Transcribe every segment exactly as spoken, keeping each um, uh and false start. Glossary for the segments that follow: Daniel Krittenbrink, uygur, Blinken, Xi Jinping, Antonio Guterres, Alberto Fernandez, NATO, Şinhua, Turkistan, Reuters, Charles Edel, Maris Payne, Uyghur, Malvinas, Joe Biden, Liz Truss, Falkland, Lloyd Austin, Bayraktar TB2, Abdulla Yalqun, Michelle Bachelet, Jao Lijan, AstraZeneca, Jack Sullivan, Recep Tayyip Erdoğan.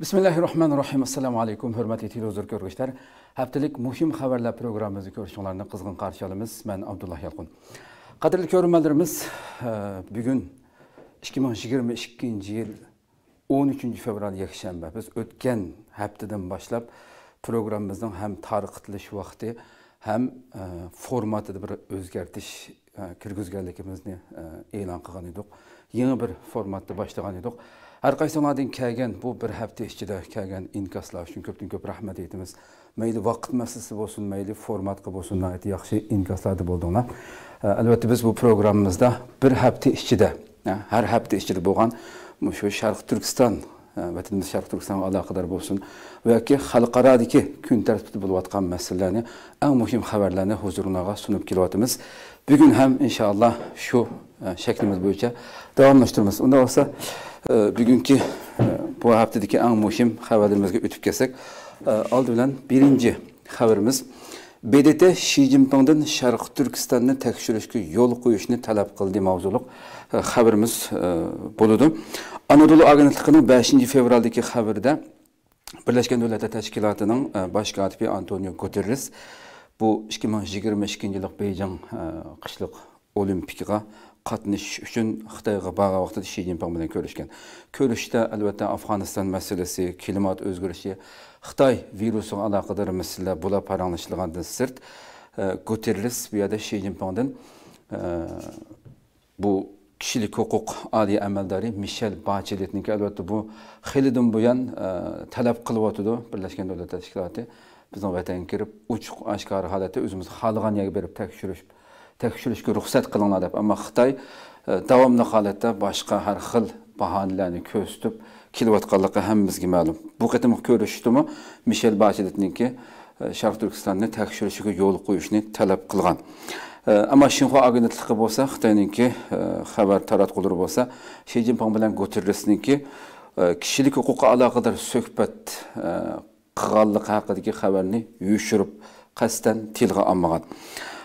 Bismillahirrahmanirrahim. Assalamu alaykum. Hürmetli televizor ko'ruvchilar. Haftalik muhim xabarlar programimizni ko'rishinglarni qizg'in qarshi olamiz. Men Abdulla Yalqun. Qadrli ko'ruvchilarimiz, bugun ikki ming yigirma ikkinchi yil o'n uchinchi fevral yakshanba. Biz o'tgan haftadan boshlab programimizning ham tarqatilish vaqti, ham formatida bir o'zgartish kirgizganligimizni e'lon qilgan edik. Yangi bir formatda boshlagan edik. Her kaysanlardan kelgen bu bir hafta içinde kelgen inkaslar için köpten köp rahmet etimiz. Meyli vaqt meselesi olsun, meyli format olsun, nayeti yaxşı inkaslarda bulduğuna. Elbette biz bu programımızda bir hafta içinde, her hafta içinde boğan, şu Şarkı Türkistan, vatandaş Şarkı Türkistan'a alakadar olsun veya ki halkaradaki gün tertipte bulunduğun meselelerini, en mühim haberlerini huzurunuza sunup kilovatımız. Bugün hem inşallah şu şeklimiz böylece devamlaştırmamız. Onda olsa bugünkü bu haftadaki en muhim haberlerimizde ötüp kesek. Aldı bilen birinci haberimiz. B D T Xi Jinping'den Şarkı Türkistan'ın tekşürüşkü yol koyuşunu talep kıldığı mavzuluk haberimiz buludu. Anadolu Agentliği'nin beshinchi fevraldaki haberde Birleşken Devletler Teşkilatı'nın baş katibi Antonio Guterres bu ikki ming yigirma ikkinchi yillik Beyjan kışlık olimpikga katılış için Xitayga bağlı vaxtda Xi Jinping bilan görüşken. Görüşte elbette Afganistan meselesi, klimat özgürlüğü, Xitay virusu alakadar mesele bula paranlaşılığından sırt. Guterres veya da Xi Jinping'den bu kişilik hukuk adi ameldari Michelle Bachelet'ninki elbette bu xilidin buyan talep kılıvatıdı Birleşken Devletler Teşkilatı. Bizden vatan kirib uçuk aşkar halette özümüz halgan yağı berip tekşürüş tekşürüşkü ruhsat kılınlar deb. Ama Xitay davamlı halette başka her xil bahanelerini köstüb kilovatkallıqı hemmizgi məlum. Bu qitim görüştümü Michelle Bachelet'ninki Şarkı Türkistan'ın tekşürüşkü yol koyuşunu talep kılgan. Ama Şinhua agentliği bolsa, Xitayninki haber taratqular bolsa, Xi Jinping bilan Guterres'ninki kişilik hukuka alakadar söhbet qıqallıq haqidagi xabarni yushirib qasdan tilga olmagan.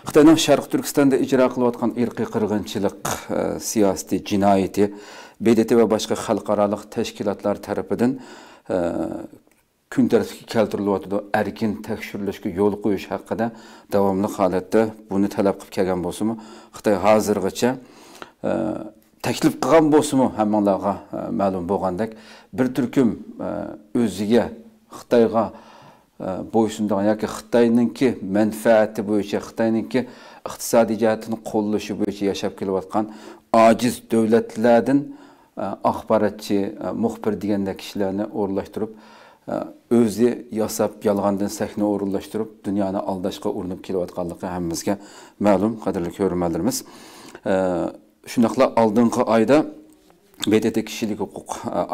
Xitoyning Sharq Turkistonda ijro qilayotgan irqiy qirg'inchilik siyosati jinoyati B D T va boshqa xalqaroliq tashkilotlar tarafidan kun tartibga keltirilayotgan erkin tekshirishga yo'l qo'yish haqida davomli holatda buni talab qilib kelgan bo'lsa-mu, Xitoy hozirgacha taklif qilgan bo'lsa-mu, hammanglarga ma'lum bo'lgandek bir turkum o'ziga Xitayga bo'ysundigan yoki Xitayninki manfaati bo'yicha, Xitayninki iqtisodiy jihatini qo'llashi bo'yicha yashab kelayotgan ojiz davlatlardan axborotchi, muxbir degandek kishilarni o'rinlashtirib, o'zi yasab yolg'ondan sahna o'rinlashtirib, dunyoni aldashga urinib kelayotganligi hammamizga ma'lum, qadrli ko'ruvchilarimiz. Shunaqla oldingi oyda B D T kishilik huquq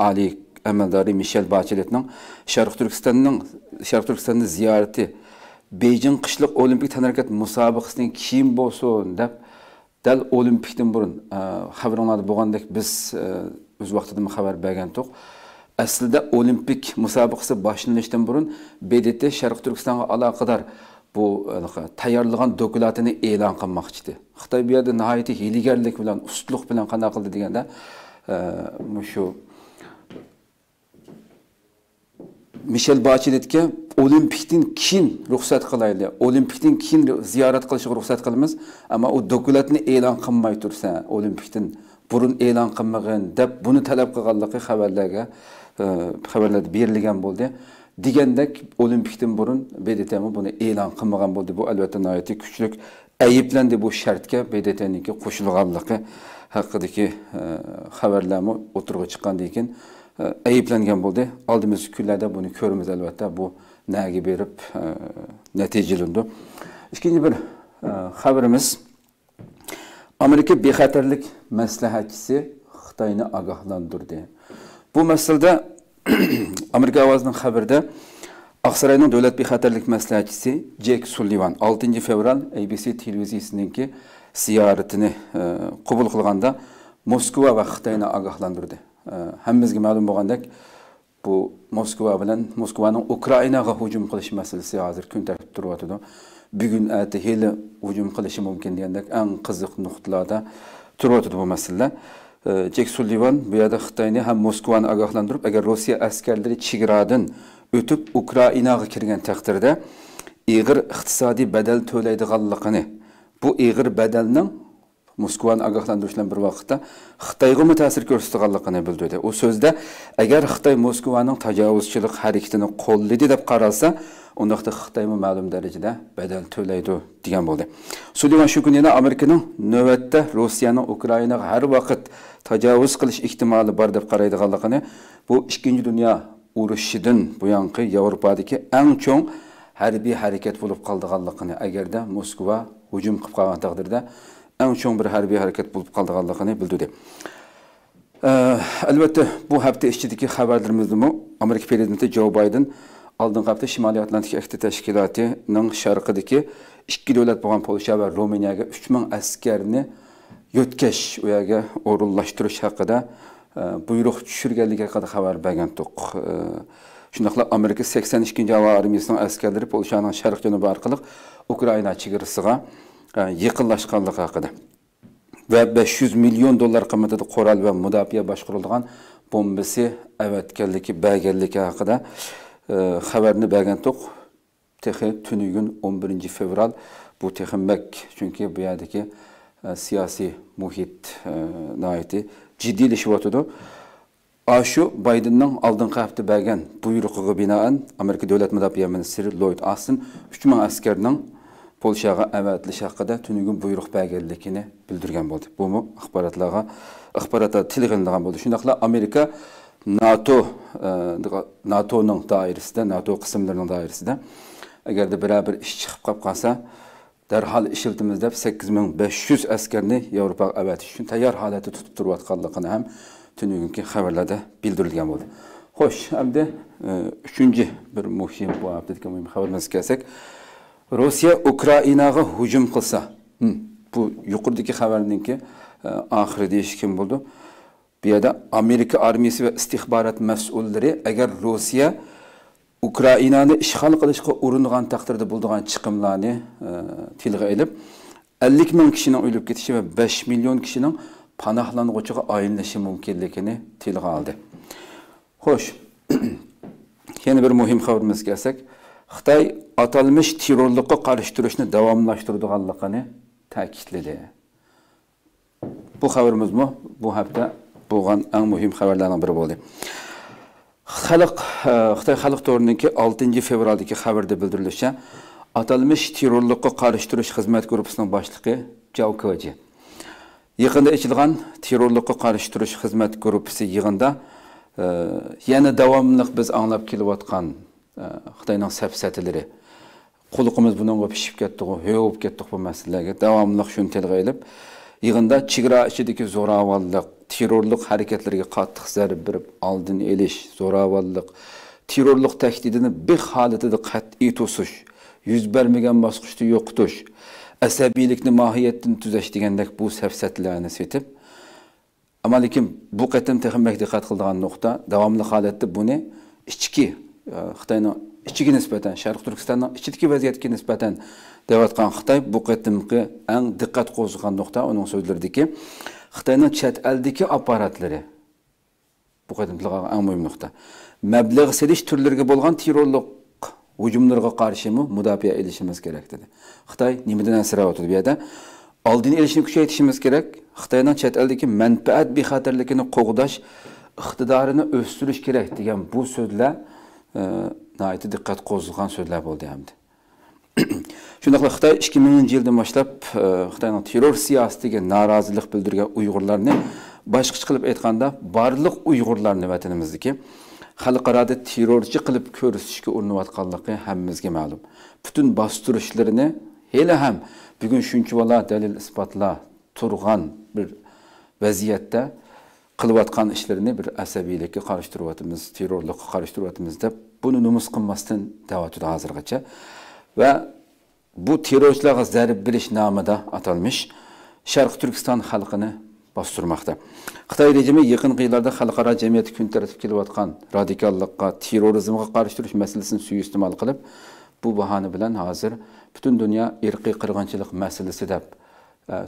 oliy amaldori Michelle Bachelet'ning Sharq Turkistan'ın Sharq Turkistan'da ziyareti Beijing Qishliq Olimpik Tanarakat musobaqasining keyin bo'lsin deb dal olimpikdan burun xabarlarda bo'lgandek biz o'z vaqtida xabar bergan to'q. Aslida olimpik musobaqasi boshlanishdan burun B D T Sharq Turkistonga aloqador bu tayyorlangan dokumentini e'lon qilmoqchi edi. Xitoy bu yerda nihoyatda hiylagarlik bilan, ustlik bilan qanday qildi deganda shu Michelle Bachelet'e olimpikten kin ruhsat kılaylı, olimpikten kin ziyaret kılışığı ruhsat kılımız ama o dokulatını elan kılmay tursa, olimpikten burun elan kılmağın deb bunu talep kılgallıqı haberlerge, haberlerde birligen boldu. Digendek olimpikten burun B D T'nin bunu elan kılmağın boldu. Bu elbette nayeti küçülük ayıplendi bu şartke B D T'ninki koşulgallıqı hakkıdaki haberlerine oturuğa çıkan deyken ayıplangan bo'ldi. Aldığımız günlerde bunu körümüz elbette bu nagi berip e, neticelendi. İkinci bir e, haberimiz. Amerika bexatarlik maslahatchisi Xitoyni ogohlantirdi. Bu masalada Amerika ovozining xabarida Oqsaroyning davlat bexatarlik maslahatchisi Jack Sullivan oltinchi fevral A B C televiziyasiningki ziyoratini e, qabul qilganda Moskva va Xitoyni ogohlantirdi. Hammizga ma'lum bo'lgandek bu Moskva bilan Moskvaning Ukrainaga hujum qilish masalasi hozir kun tartibida turibdi. Bugun erta hali hujum qilishi mumkin degandek eng qiziq nuqtalarda turibdi bu masala. Jack Sullivan bu yada Xitayni hem Moskva'nı agahlandırıp, eğer Rusya askerleri Çigrad'ın ötüp Ukrayna'ya kirgen takdirde Uyghur iqtisadi bedel töyleydiğanlıqını, bu Uyghur bedelinin Moskva'nı agahlandırışılan bir vaxtda Xitayga mütəsir görsütüqanlıqını bildirdi. O sözde, eğer Xitay Moskva'nın təcavüzçilik hareketini qollidi deyip qaralsa, ondaqda Xitayımı məlum dərəcədə bedel töyleydi deyən oldu. Sullivan şu gün yine Amerikanın növbətdə Rusiyanın Ukrayna her vakit təcavüz qilish ihtimali bar deyip qaraydıqanlıqını, bu ikinci dünya uruşidin bu yankı Avropadaki en çok hərbi hareket bulup qaldıqanlıqını, eğer de Moskva hücum qılıb qalan taqdirdə en çok bir hərbi hareket bulup qaldıqanlıqını bildirdi. Ee, elbette bu hafta işçideki haberlerimizde Amerika Prezidenti Joe Biden aldın hafta Şimali Atlantik Ekti Teşkilatı'nın şarkıdaki iki devlet boğan Polşa ve Romaniya'ya üç min askerini yötkeş uyağa orullaştırış hakkında e, buyruq düşürgenliğe kadar haber beğendik. E, Şundakla Amerika seksen ikinci Hava Armiyasının askerleri Polşa'nın şarkı cönübü arkalık Ukrayna çıgırısı'a e, yıkılaşkanlığı hakkında. Ve beş yüz milyon dolar kıymetli koral ve müdafiye başkurulduğun bombası evetkerliki, belgerliki hakkında E, haberini belgendik. Tehi tünü gün on birinci fevral bu tehimbek. Çünkü bu yerdeki e, siyasi muhit e, naiti ciddileşip oturdu. Aşu Biden'dan aldın hafta belgen buyruğu binaen Amerika Devlet Müdafiye Ministri Lloyd Austin üç min askerinin Polşağa evetliş hakkında tünü gün buyruq belgelikini bildirgen oldu. Bu mu? Akbaratlara, akbarata tilginliğen oldu. Şundakla Amerika NATO, NATO'nun dairesinde, NATO kısımlarının dairesinde, eğer de beraber iş çıkıp kapkansa, derhal işiltimizde sekiz bin beş yüz askerini Avrupa evet için tayar haleti tutup durvatkanlıqını hem tüm günkü haberlerde bildirilgen oldu. Hoş, hem de üçüncü bir muhim bu hafta mühim haberimiz gelsek, Rusya Ukrayna'ya hücum kılsa, Hı, bu yukarıdaki haberinin ki, ahir deyiş kim buldu? Bir yada Amerika armiyası ve istihbarat mesulleri eğer Rusya Ukrayna'nı işgal qilishga uringan taqdirda bo'lgan chiqimlarni tilga olib elli ming kishining o'lib ketishi ve beş milyon kishining panohlanguchiga aylanishi mumkinligini tilga oldi. Xo'sh, yana bir muhim xabarimizga kelsak, Xitoy atalmış terrorlikka qarshi turishni davomlashtiradiganligini ta'kidladi. Bu haberimiz mu? Bu hafta boğan en mühim haberlerden biri oldu. Xalq, Xitay Xalq Toru'ndaki altıncı fevraldaki haberde bildirilmişçe, atalmış terörlükka karıştırış hizmet grupasının başlığı Cao Koji. Yığında içilgan terörlükka karıştırış hizmet grupası yığında, e, yani devamlılık biz anlap kilovatkan e, Xitay'nın sepsetileri, kulukumuz bununla pişip gettik, höyüp gettik bu meselelere, devamlılık şunu telga edip, yığında çigra içideki zoravallık, terörlük hareketlerine qattiq zərb berib aldın eliş, zoravallık, terörlük tehdidini bir halette de qat'iy tosuş, yüz bermegen basqıştı yoqtuş, əsəbilikni mahiyetini tüzəş degendək bu səfsətlərini setib. Ama lakin bu qətim təximmək diqqət qıldığan nokta, davamlı halette bunu içki, Xitay'nın İçki nispeten, Şarkı Türkistan'ın içki vaziyetki nispeten devatkan Xitay bu qetimki en dikkat qozuğan nokta onun sözlerdeki Xitay'nın çet eldeki aparatları bu qetimlik en mühim nokta. Məbləğ seliş türlerine bolğan terörlük hücumlarına karşı mı müdafiye edişimiz gerek dedi. Xitay nimeden esra oturdu bir yada. Aldığın ilişini küçültüşümüz gerek. Xitay'nın çet eldeki menfaat bir xatarlıkını qoğdaş iktidarını östürüş gerek diyen bu sözle ıı, naiti dikkat qozuğan sözler oldu hemdi. Şundakla Xitay iki minçinci yıldan başlap Xitayning terror siyasatiga narazılık bildirgen Uygurlarni başqacha qilib aytganda barliq Uygurlarni vatanimizdagi xalqaro terrorchi qilib ko'rsatishga urinayotganligi hammamizga ma'lum. Bütün basturishlarni hele ham bugun shuncha bola dalil isbotla turgan bir vaziyatda qiliyotgan ishlarini bir asabiylikka qarishtiryapmiz, terrorlikka qarishtiryapmiz deb bunu numus qılmasdan davatı da hazırgacha ve bu terörçilerge zərb beriş namıda atalmış Şarkı Türkistan halkını bastırmaqda. Xitay rejimi yakın yıllarda xalqaro cemiyeti kun tertib kelyotgan radikallıqqa, terrorizmga qarşı turuş meselesini suiistemal qilib, bu bahane bilen hazır bütün dünya irqiy qirg'inchilik meselesi deb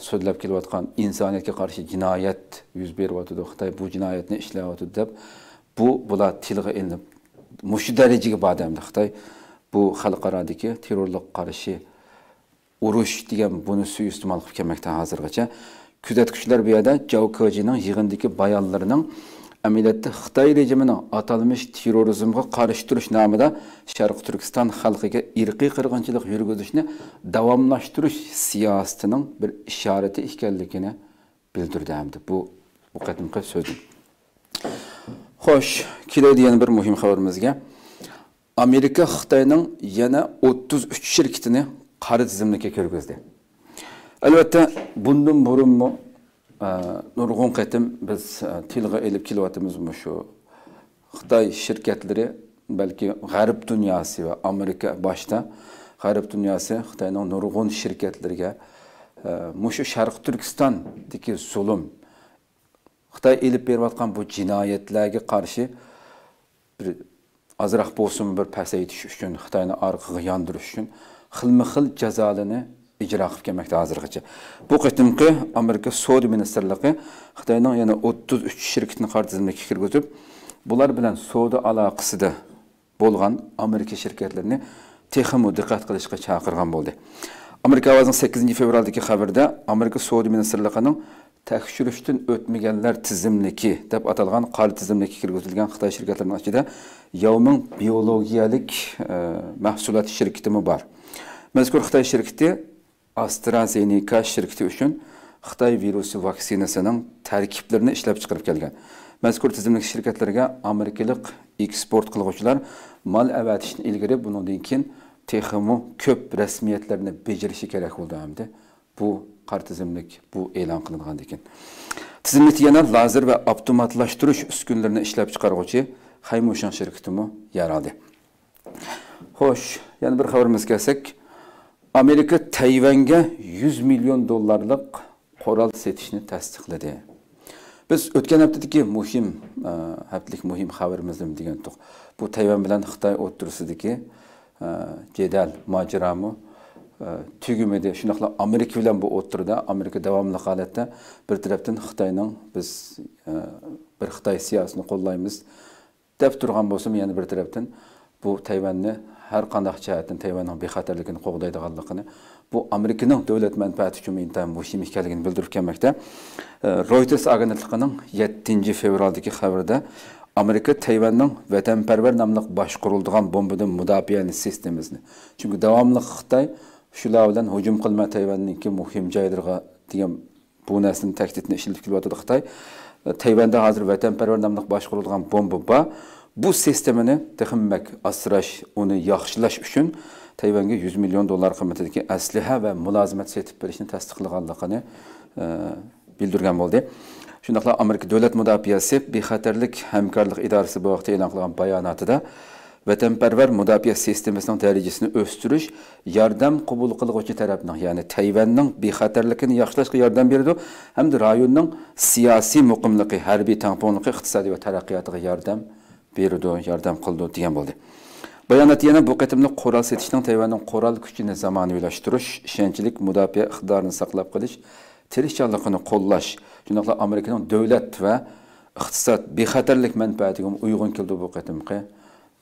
söylüb kelayotgan insoniyatga qarshi jinoyat yuz beryapti, Xitoy bu jinoyatni ishlayapti deb bu bular tilga ilinib mushu darajaga bordimdi. Xitoy bu xalqarodagi terrorlik qarshi urush degan buni suiiste'mol qilib kelmoqda hozirgacha. Kuzatuvchilar bu yerda Joe Kojining yig'indagi bayonlarining amaliyotda Xitoy rejimining atalmish terrorizmga qarshi turish nomida Sharq Turkiston xalqiga irqiy qirg'inchilik yurgizishni davomlashtirish siyosatining bir ishorati ekanligini bildirdi. Bu bu qadimgi so'zim. Xo'sh, keladi yana bir muhim xabarimizga. Amerika Xitoyning yana o'ttiz uch shirkatini qora tizimlikka kirgizdi. Albatta, bundan burunmi nurg'un qatim biz tilga elib kelyapmizmi shu Xitoy shirkatlari, balki g'arb dunyosi va Amerika boshda g'arb dunyosi Xitoyning nurg'un shirkatlariga mushu Sharq Turkistondagi zulm, Xitoy elib berayotgan bu jinoyatlarga qarshi bir azroq bo'lsin bir pasaytish uchun, Xitoyni orqaga yondirish uchun xilma-xil jazolini icra qilib kelmoqda hozirgacha. Bu qitimqi Amerika Savdo Ministerligi Xitoyning yana o'ttiz uch shirkatini qora tizimga kirgizib, bular bilan savdo aloqasida bo'lgan Amerika shirkatlarini texmo diqqat qilishga chaqirgan bo'ldi. Amerika ovozining sakkizinchi fevraldagi xabarida Amerika Savdo Ministerligining tekshirishdan o'tmaganlar tizimligi deb atalgan qora tizimga kirgizilgan Xitoy shirkatlarining ichida Yovmin biologiyalik e, mahsulot shirkati bor. Mazkur Xitoy shirkati AstraZeneca şirketi üçün Xitay virusu vaksinasının tərkiblərini işləb çıxırıb gəlgən. Məzkur tizimlik şirkətlərə Amerikalik eksport qılğıçılar mal əvətişini ilgiri, bunun deyinkin texmu köp rəsmiyyətlərini becirişi kərək oldu əmdi. Bu qar tizimlik, bu elan qılınğan dekin. Tizimlik yana lazer və avtomatlaşdırış üskünlərini işləb çıxarğıcı Xaymuşan şirketimi yaradı. Xoş, yəni bir xəbərimiz gəlsək. Amerika Tayvanga yuz million dollarlik qoral setishni tasdiqladi. Biz o'tgan haftadagi muhim haftalik muhim xabarimizdan degan to'q. Bu Tayvan bilan Xitoy o'rtasidagi jadal mojaromi tugumidi. Shunaqla Amerika bilan bu o'rtada Amerika davomli holatda bir tarafdan Xitoyning biz bir Xitoy siyosatini qo'llaymiz deb turgan bo'lsa, yana bir tarafdan bu Tayvanni her qanday jihatdan Tayvanning bexatarligini qo'g'daydiganligini, bu Amerikaning davlat manfaati uchun intan muhim ekanligini bildirib kelmoqda. Reuters agentligining yettinchi fevraldagi xabarida Amerika Tayvanning vatanparvar nomli boshqariladigan bombadan mudofaa sistemasini, chunki davomli Xitoy shular bilan hujum qilma Tayvanningki muhim joylarga degan bu narsaning taktidini ishlatib kelyotdi Xitoy. Tayvanda hozir vatanparvar nomli boshqariladigan bomba bor. Bu sistemini texnik asrash, uni yaxshilash uchun Tayvanga yuz million dollar qimmatidagi asliha va mulozimat sotib berishni tasdiqlaganligini e, bildirgan bo'ldi. Shundaqla Amerika davlat mudofaasi bexatarlik hamkorlik idorasi bu vaqtda e'lon qilgan bayonotida vatanparvar mudofaa sistemasining darajasini o'stirish yordam qabul qiluvchi tarafning, ya'ni Tayvanning bexatarligini yaxshilashga yordam beradi hamda rayonning siyosiy muqimligi, harbiy tangponligi, iqtisodiy va taraqqiyotiga yordam berdi, yardım qildi degan bo'ldi. Bayonot yana bu qatimli qoral setishning Tayvanning qoral kuchini zamonaviylashtirish, ishonchlik mudofaa iqtidorini saqlab qolish, tirishchilikni qo'llash, shuningdek Amerikaning davlat va iqtisod bexatarlik manfaatiga uyg'un keldi bu qatimqi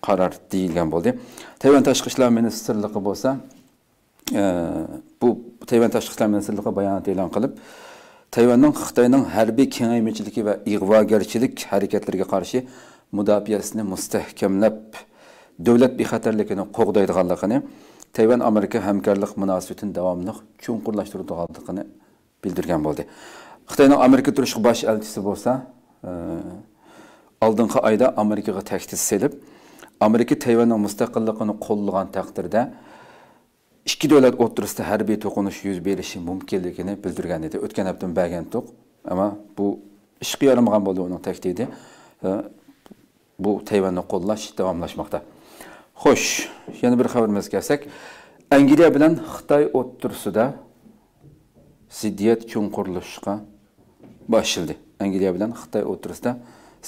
qaror deyilgan bo'ldi. Tayvan tashqi ishlar ministrligi bo'lsa, e, bu Tayvan tashqi ishlar ministrligi bayonot e'lon qilib, Tayvanning Xitoyning harbiy kengaymichiligi va ig'vogarchilik harakatlariga qarshi müdafiasini mustahkamlab, davlat bexatarligini qo'g'daydiganligini, Tayvan Amerika hamkorlik munosabatini davomli chuqurlashtiradiganligini bildirgan bo'ldi. Xitoyning Amerika turish bosh elchisi bo'lsa, oldingi oyda Amerikaga tahdid selib, Amerika Tayvanning mustaqilligini qo'llagan taqdirda ikki davlat o'rtasida harbiy to'qinish yuz berishi mumkinligini bildirgan edi. O'tgan haftadan bergan to'q, ammo bu ishga yaramagan bo'ldi uning tahdidi. Bu Tayvanni qo'llash davomlashmoqda. Xo'sh, yana bir xabarimiz kelsak, Angliya bilan Xitoy o'rtasida ziddiyat cho'nqurlashga boshildi. Angliya bilan Xitoy o'rtasida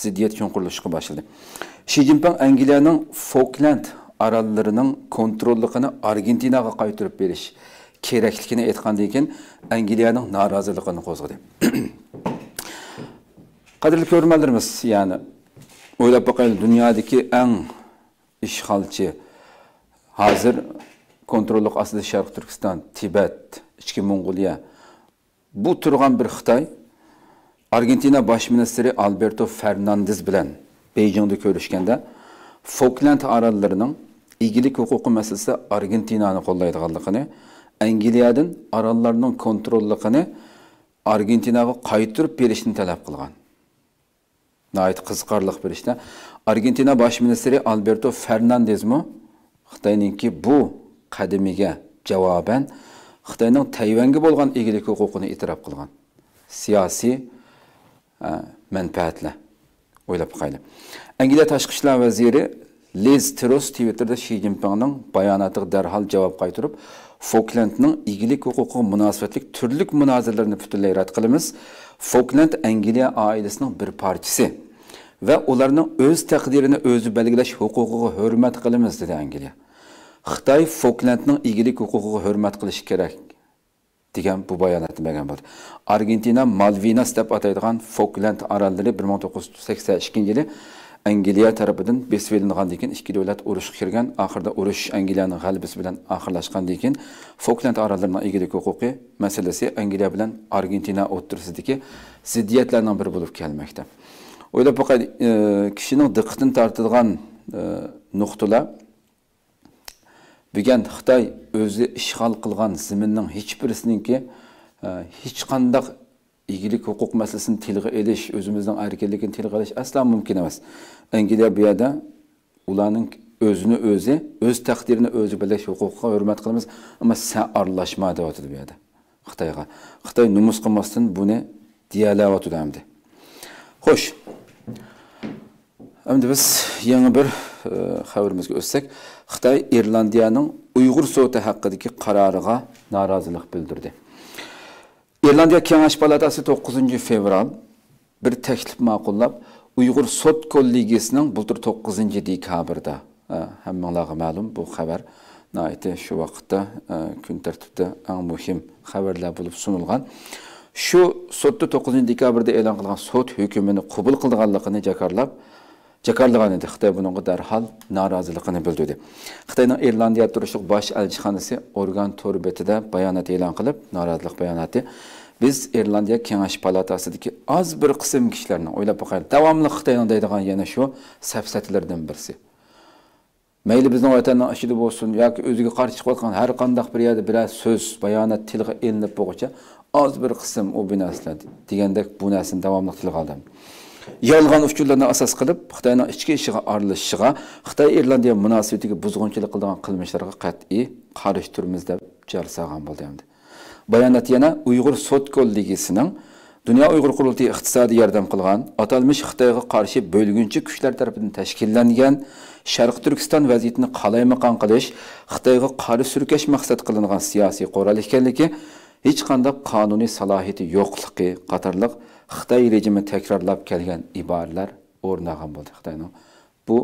ziddiyat cho'nqurlashga boshildi. Xi Jinping Angliyaning Falkland orollarining kontrolligini Argentinaga qaytarib berish, kerakligini aytgandan keyin Angliyaning noroziligini qo'zg'adi. Qadrli ko'rmalarimiz, ya'ni o'ylab boqaylik, dunyodagi eng ishg'olchi hazır kontrollik aslida Sharq Turkiston, Tibet, İçki Mongoliya. Bu turgan bir Xitoy Argentina baş ministri Alberto Fernandez bilan Beijingda ko'rishganda Falkland orollarining igilik huquqi masalasi Argentinani qo'llaydiganligini, Angliyadan orollarning kontrolligini Argentinaga qaytirib berishni talab qilgan. Nahayt qiziqarliq bir ishda Argentina baş ministri Alberto Fernandez mu Xitoyninki bu qadimiga javoban Xitoyning Tayvanga bo'lgan igilik huquqini e'tirof qilgan. Siyasi menfaatli o'ylab qo'yildi. Angliya tashqi ishlar vaziri Liz Truss Twitter'da Xi Jinpingning bayonotiga darhol javob qaytarib, Falklandning igilik huquqi munosabatlik turli munozaralarni butunlay rad qilamiz. Falkland Angliya oilasining bir parchasi va ularning o'z taqdirini o'zi belgilash huquqiga hurmat qilamiz dedi Angliya. Xitoy Falklandning igilik huquqiga hurmat qilish kerak degan bu bayonotni bergan bo'ldi. Argentina Malvinas deb ataydigan Falkland orollari bir ming to'qqiz yuz sakson ikkinchi yili Angliya tarafidan besib olingandan keyin ikki davlat urushga kirgan. Oxirda urush Angliyaning g'alabasi bilan oxirlashgandan keyin Falkland orollarining igilik huquqi masalasi Angliya bilan Argentina o'rtasidagi ziddiyatlarning biri bo'lib kelmoqda. O'ylab boqay, kishining diqqatini tortadigan nuqtalar Bugün Xitoy o'zi ishg'ol qilgan zaminning hech birisininki hech qanday igilik huquq masalasini tilga olish, o'zimizning erkinligini tilga olish asla mumkin emas. Angliya bu yerda ularning o'zini o'zi, o'z taqdirini o'zi belgilash huquqiga hurmat qilamiz, ammo sen aralashma deyotdi bu yerda Xitoyga. Xitoy numus qilmasdan buni deyalayotdi hamda. Xo'sh. Endi biz yangi bir xabarimizga o'tsak, Xitoy Irlandiyaning Uyg'ur so'ti haqidagi qaroriga norozilik bildirdi. Irlandiya Kengash palatasi to'qqizinchi fevral bir taklif ma'qullab, Uyg'ur so't kollegiyasining bultur to'qqizinchi dekabrda hammanglarga ma'lum bu xabar noyati shu vaqtda kun tartibida eng muhim xabarlar bo'lib sunilgan. Shu so'tni to'qqizinchi dekabrda e'lon qilgan so't hukmini qabul qilganligini jakarlab Jakarlagan edi. Xitoy buningga darhol noroziligini bildirdi. Xitoyning Irlandiya turishlik bosh elchixonasi organ to'rbetida bayonot e'lon qilib, norozilik bayonoti biz Irlandiya Kengash palatasidagi az bir qism kishilarni o'ylab boqaylik. Davomli Xitoyning deydigan yana shu safsatlardan birisi. Mayli bizning vatanning ichida bo'lsin yoki o'ziga qarshi chiqayotgan har qanday bir yerda bir so'z, bayonot tilga elinib bo'lguncha az bir qism u binaslar degandek bu narsani davomli tilga oldim. Yolg'on uchunlarni asos qilib, Xitoyning ichki ishiga aralashishiga, Xitoy Irlandiya munosabatiga buzg'unchilik qilgan qilmishlarga qat'iy qarish turimiz deb jarsagan bo'ldi endi. Bayonot yana Uyg'ur so't kollegiyasining Dunyo Uyg'ur qurultiyi iqtisodiy yordam qilgan, atalmish Xitoyga qarshi bo'lgunchi kuchlar tomonidan tashkillangan Sharq Turkiston vaziyatini qalaymiqon qilish, Xitoyga qarshi surkash maqsad qilingan siyosiy qo'ral ekanligi, hech qanday qonuniy salohiyati yo'qligi qatorliq Xitoy rejimi tekrorlab kelgan iboralar o'rnagan bo'ldi Xitoyning bu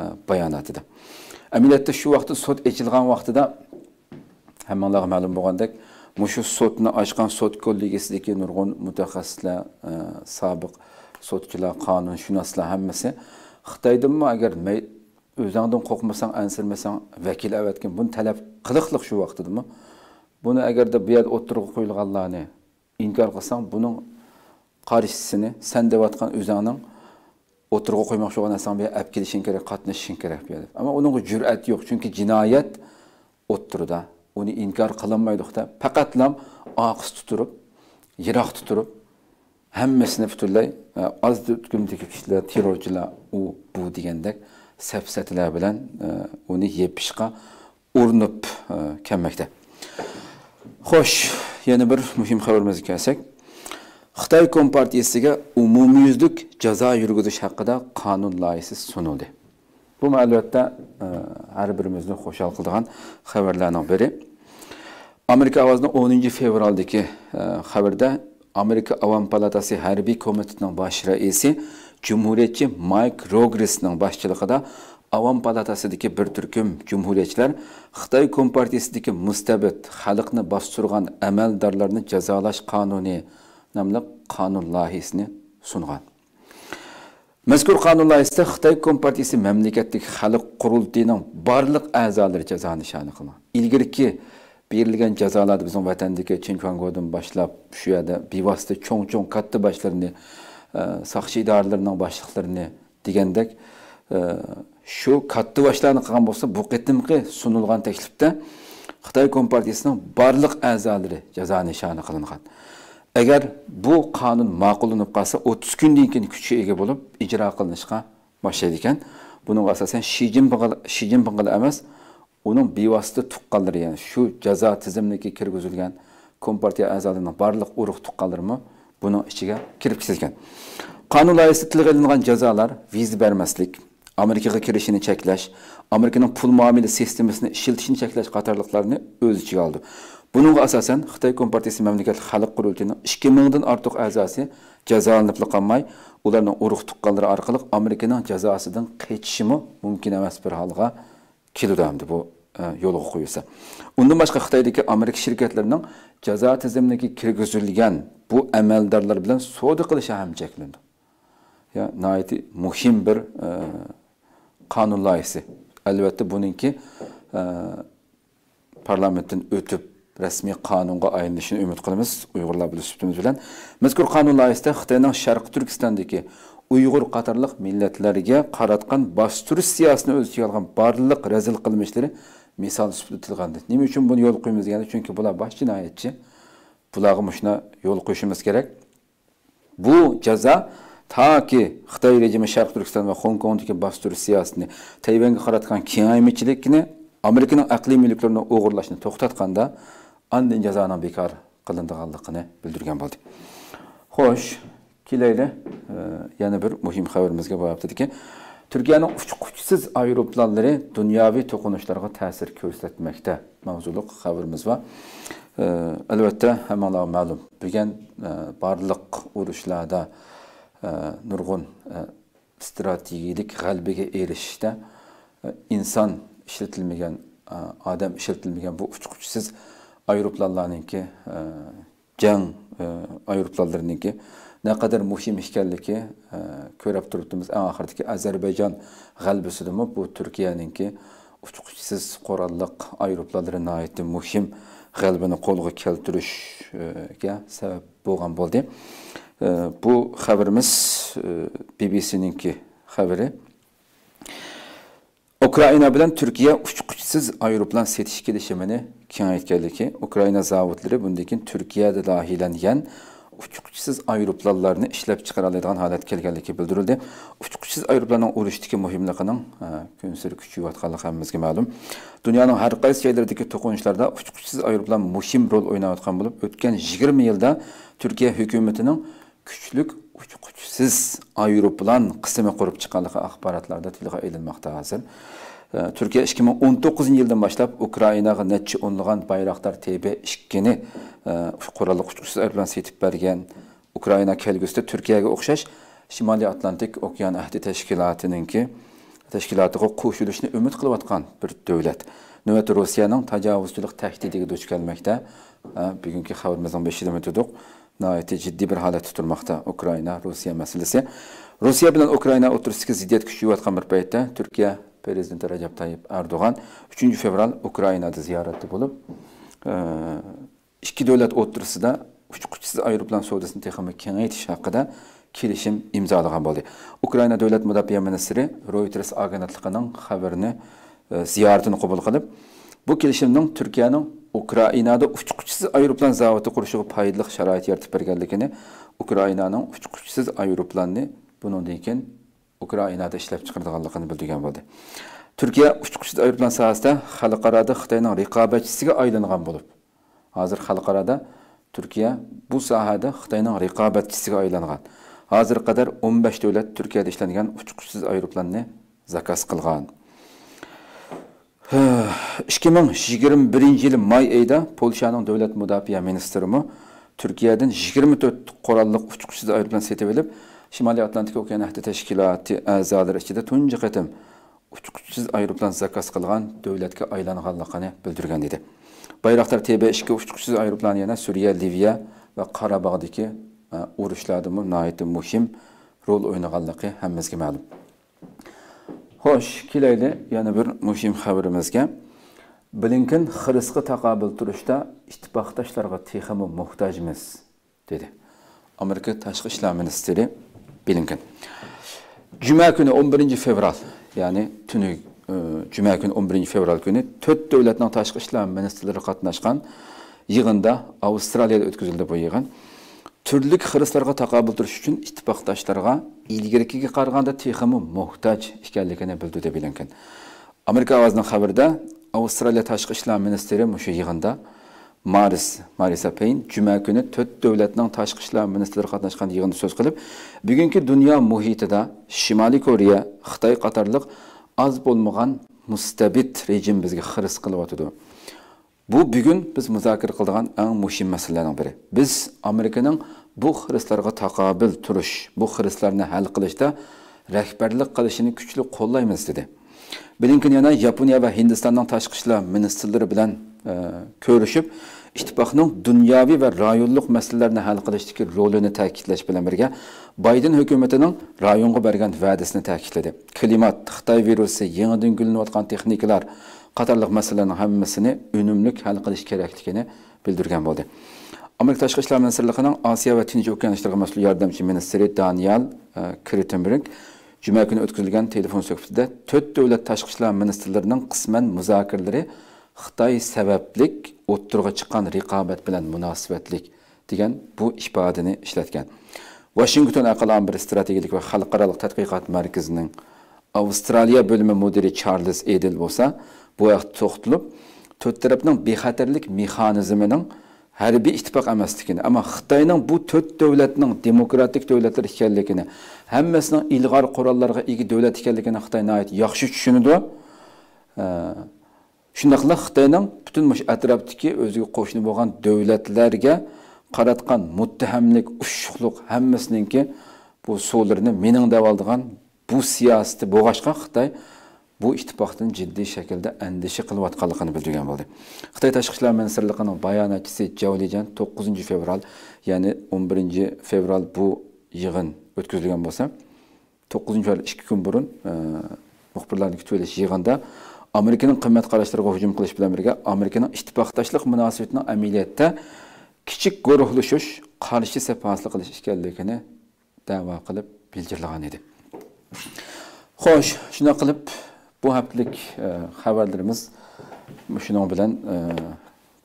e, bayonotida. Amaliyotda shu vaqtda sud ochilgan vaqtida hammanglarga ma'lum bo'lgandek, mushu sudni ochgan sud kollegiyasidagi nurg'un mutaxassislar, e, sobiq sudchilar, qonunshunoslar hammasi Xitoydimi agar o'zingdan qo'rqmasang, ansirmasang, vakil avatgan buni talab qiliqliq shu vaqtidimi? Buni agarda bu yerda o'tirib qo'yilganlarni inkor qilsang, buning qarishisini sen deyotgan o'zingning o'tirg'i qo'ymoqchi bo'lgan narsang bu yerga olib kelishing kerak, qatnashishing kerak bu yerda. Ammo uning jur'ati yo'q, chunki jinoyat o'tirda, uni inkor qilinmaydi-da. Faqat lam oqis tuturib, yiroq tuturib, hammasini butunlay oz hukmdagi kishilar, terrorchilar, u bu degandek safsatlar bilan uni yepishga urinib kelmoqda. Xo'sh, yana bir muhim xabarimizga kelsak, Xitoy Kompartiyasiga umumyuzlik jazo yurg'izish haqida qonun loyihasi sunildi. Bu ma'lumotda har birimizni xushal qiladigan xabarlarning biri. Amerika ovozining o'ninchi fevraldagi xabarda Amerika Avom palatasi harbiy komitetining bosh raisi Cumhuriyetçi Mike Rogers'ning boshchiligida Avam palatasidagi bir turkum cumhuriyetçiler Xitoy kompartiyasidagi mustabid xalqni bostirgan amaldorlarni jazolash qonuni nomli qonun loyihasini sungan. Mazkur qonun loyihasida Xitoy kompartiyasi mamlakatdagi xalq qurultiyining barliq a'zolari jazo nishoni qilingan. Ilgirki berilgan jazolar bizning vatandagi Chinchuangodan boshlab shu yerda bevosita cho'ng-cho'ng katta boshlarni, saqchi idoralarining boshliqlarini degandek şu katta başlarını kılan bolsa bu qitimki sunulgan teklifte Xitoy Kompartiyasining barliq a'zolari jazo nishoni qilingan. Eğer bu kanun ma'qullanib qalsa otuz kundan keyin kuchga ega bo'lib ijro qilinishga boshlaydi ekan. Bunun asasen Xi Jinping Xi Jinping emas, onun bevosita tuqqanlari, yani şu jazo tizimiga kirgizilgan kompartiya a'zolarining barliq urug' tuqqanlarimi bunun ichiga kirib ketgan. Qonun loyihasida tilga olingan jazolar viza bermaslik, Amerika'ya kirişini çekleş, Amerika'nın pul muamele sistemisini işiltişini çekleş katarlıklarını öz içi aldı. Bunun asasen Xitoy Kompartiyasi memleket halk kurultayının ikki mingdan artıq azası cezalanıp kalmay, onların uruq tuqqanları arkalık Amerika'nın cezasından kaçışımı mümkün emas bir halga kilodamdı bu e, yolu koyuyorsa. Ondan başka Xitoydaki Amerika şirketlerinin ceza tizimindeki kirgizilgan bu emeldarlar bilen soda qilishga ham çekildi. Ya nayeti muhim bir e, kanun loyihasi. Elbette bununki e, parlamentten ötüp resmi kanunga aylanishini ümit qilamiz Uyg'urlar birlashimiz bilan. Mazkur kanun loyihasida Xitoyning Sharq Turkistondagi Uyg'ur qatorliq millatlarga qaratgan bostirish siyosatini o'z ichiga olgan barliq razil qilmishlari misol sifatida tilgandi. Nima uchun buni yo'l qo'yamiz? Ya'ni chunki bular bosh jinoyatchi. Bularga mushuna yo'l qo'yishimiz kerak. Bu jazo ta ki Xitoy rejimi Sharq Turkiston ve Hong Kong'daki bastirish siyosatini, Tayvanga qaratgan kengaymichilikni, Amerikaning aqliy mulklarini o'g'irlashni to'xtatganda andan jazoni bekor qilinganligini bildirgan bo'ldi. Xo'sh, kelayli yana bir muhim xabarimizga bo'yaptiki, Turkiyaning uchuvchisiz aeroplanlari dunyoviy to'qinishlarga ta'sir ko'rsatmoqda. Mavzuliq xabarimiz va albatta hammalar ma'lum. Bugun barliq urushlarda E, nurgun e, stratejik g'albaga erishishda e, insan ishlatilmagan, e, adam ishlatilmagan bu uchuvchisiz aeroplanlarninki, e, jang e, aeroplanlarninki naqadar muhim ekanligi e, ko'rib turibmiz. Eng oxirdagi Ozarbayjon g'albasidimi bu Turkiyaninki uchuvchisiz qurolliq aeroplanlari nihoyatda muhim g'albani qo'lga keltirishga e, sabab bo'lgan bo'ldi. E, bu haberimiz e, B B C'ninki haberi. Ukrayna bilan Türkiye uçqıçsız aeroplan setiş gelişimini kengaytgan ekanligi. Ukrayna zavodlari bundakin Türkiye'de dahilengen uçqıçsız aeroplanlarını işlep çıkaraladigan halat kelganligi bildirildi. Uçqıçsız aeroplanın urushdagi muhimligining kunsir kuchayotganligi hammamizga ma'lum. Dunyoning har qaysi joylaridagi to'qinishlarda uçqıçsız aeroplan muhim rol o'ynayotgan bo'lib, o'tgan yigirma yilda Türkiye hukumatining küçlük uçqıçsız aeroplan kısmı kurup çıkanlığı akbaratlarda tilga ilinmekte hazır. E, Türkiye ikki ming o'n to'qqizinchi yıldan başlab Ukraynaga netçi onluğun Bayraktar T B ikki'ni e, kurallı uçqıçsız aeroplan setip bergen Ukrayna kelgüsü Türkiye'ye o'xshash Şimali Atlantik Okyan Ahdi Teşkilatı'nınki teşkilatı'nın qo'shilishini ümit qilib atgan bir devlet. Növbeti Rusiyanın tecavüzcülük tehdidiga duch kelmekte. E, bugünkü haberimizden beşidim ötüdük. Nayeti ciddi bir halat tutulmakta Ukrayna Rusiya meselesi. Rusiya bilan Ukrayna o'rtasidagi ziddiyat kuchayotgan bir paytda Turkiya prezidenti Recep Tayyip Erdoğan uchinchi fevral Ukraynada ziyoratda bo'lib, e, ikki davlat o'rtasida uçqıçsız aeroplan savdosini texnik kengaytirish haqida kelishim imzolagan bo'ldi. Ukrayna davlat mudofaa ministri Reuters agentligining xabarini e, ziyoratini qabul qilib, bu kelishimning Turkiyaning Ukraynada uçqıçsız aeroplan zavodi qurishiga foydali sharoit yaratib berganligini, Ukraynanın uçqıçsız aeroplanını bundan keyin Ukraynada ishlab chiqarganligini bildirgan bo'ldi. Türkiye uçqıçsız aeroplan sohasida xalqarada Xitoyning raqobatchisiga aylangan bo'lib, hozir xalqarada Türkiye bu sohada Xitoyning raqobatchisiga aylangan. Hozir qadar o'n besh davlat Turkiyada ishlangan uçqıçsız aeroplanni zakaz qilgan. ikki ming yigirma birinchi yil may oyida Polshaning davlat mudofaa ministri Turkiyadan yigirma to'rt qurolliq uçqıçsız aeroplan setib olib, Şimali Atlantik Okyan Ahdi Teşkilatı a'zolari ichida tunji qatim uçuqsiz aeroplan zakas qilgan davlatga aylanganligini bildirgan dedi. Bayraktar T B iki uçuqsiz aeroplani yana Suriya, Liviya ve Qarabağdagi urushlarda nayeti muhim rol o'ynaganligi hammamizga ma'lum. Xo'sh, kelayli yana bir muhim xabarimizga. Blinken xirqqa taqobil turishda ittifoqdoshlarga texmi muhtojmiz dedi. Amerika Tashqi ishlar ministri Blinken. Cuma günü on birinci fevral, yani tünü e, Cuma günü on birinci fevral günü dört devletin Tashqi ishlar ministrlari qatnashgan yig'inda Avstraliyada o'tkazildi bu yig'in. Türlük xirqlarga taqobil turish uchun ittifoqdoshlarga ilgarikiga qaraganda texmi muhtoj ekanligini bildirdi Blinken. Amerika ovozining xabarida Avstraliya Tashqi ishlar ministri mushu yig'inda Maris Maris Payne Cuma günü dört davlatning tashqi ishlar ministrlari qatnashgan yig'inda so'z qilib, bugungi dunyo muhitida Shimoliy Koreya, Xitoy qatorliq az bo'lmagan mustabid rejim bizga xiris qilyotdi. Bu bugün biz muzakir qilgan eng muhim masalalarning biri. Biz Amerikaning bu xirislarga taqobil turish, bu xirislarni hal qilishda rahbarlik qilishini kuchli qo'llaymiz dedi. Blinken yana Yaponiya va Hindistonning tashqi ishlar ministrlari bilan e, ko'rishib, ittifoqning dunyoviy va rayonlik masalalarini hal qilishdagi rolini ta'kidlash bilan birga Biden hukumatining rayonga bergan va'dasini ta'kidladi. Klimat, Xitoy virusi, yangidan gulinayotgan texnikalar qatarlıq məsələnin hamısını önümlük həll qilish kerakligini bildirgan bo'ldi. Amerika Tashqi ishlar ministrligining Osiyo va Tinch okean ishlariga mas'ul yordamchi ministri Daniel Krittenbrink juma kuni o'tkazilgan telefon suhbatida dört davlat tashqi ishlar ministrlarining qisman muzokiralari Xitoy sabablik o'ttirg'i chiqqan raqobat bilan munosabatlik degan bu ifodani ishlatgan. Washington aql amiri strategik va xalqaro tadqiqot markazining Avstraliya bölümü müdiri Charles Edel bo'lsa, bu vaqt to'xtilib, to'rt tarafning bexatarlik mexanizmining harbiy ittifoq emasligini, ammo Xitoyning bu to'rt davlatning demokratik davlatlar ekanligini, hammasining ilg'or qurollarga ega davlat ekanligini Xitoy nihoyat yaxshi tushunadi. Shundaqla Xitoyning butun mush atrofdagi o'ziga qo'shni bo'lgan davlatlarga qaratgan muttahamlik, ushshuqlik hammasininki bu so'zlarni mening deb oldigan bu siyosati bo'g'ashqa Xitoy bu ittifoqdan ciddi şekilde endişe qilayotganligini bildirgan bo'ldi. Xitoy Tashqi ishlar ministrligining bayonotchisi Jao Lijan to'qqizinchi fevral, yani on birinci fevral bu yig'in o'tkazilgan bo'lsa, to'qqizinchi fevral ikki kun burun e, muxbirlarning kutilish yig'inida Amerikaning qimmat qarashlariga hujum qilish bilan birga Amerikaning ittifoqdoshlik munosabatining amaliyotda kichik guruhlashuv, qarshi sepasli qilish ekanligini da'vo qilib bildirilgan edi. Xo'sh, shunday qilib bu haftalik haberlerimiz şunun bilen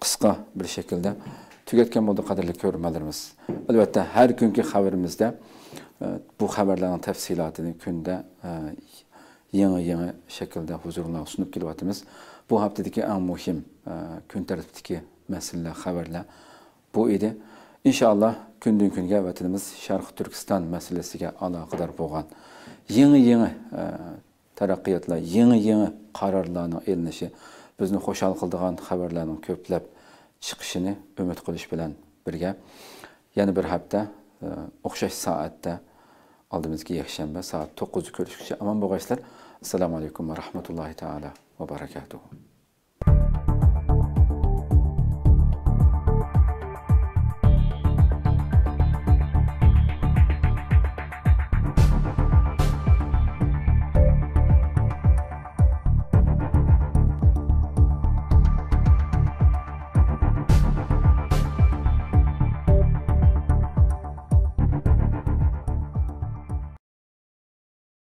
kısa bir şekilde tüketken olduğu kadarlı görmelerimiz. Elbette her günkü haberimizde bu haberlerin tefsilatını günde yeni yeni şekilde huzuruna sunup geliyoruz. Bu haftadaki en muhim gün tarifdeki mesele haberler bu idi. İnşallah gündün günge vatanımız Şarkı Türkistan meselesiyle alakadar boğan yeni yeni taraqqiyatlar, yangi-yangi qarorlarning elinishi, bizni xo'shal qiladigan xabarlarning ko'plab chiqishini umid qilish bilan birga yana bir hafta o'xshash soatda oldimizga yakshanba soat to'qqizda ko'rishguncha omon bo'linglar. Assalomu alaykum va rahmatullohi taala va barakatuh.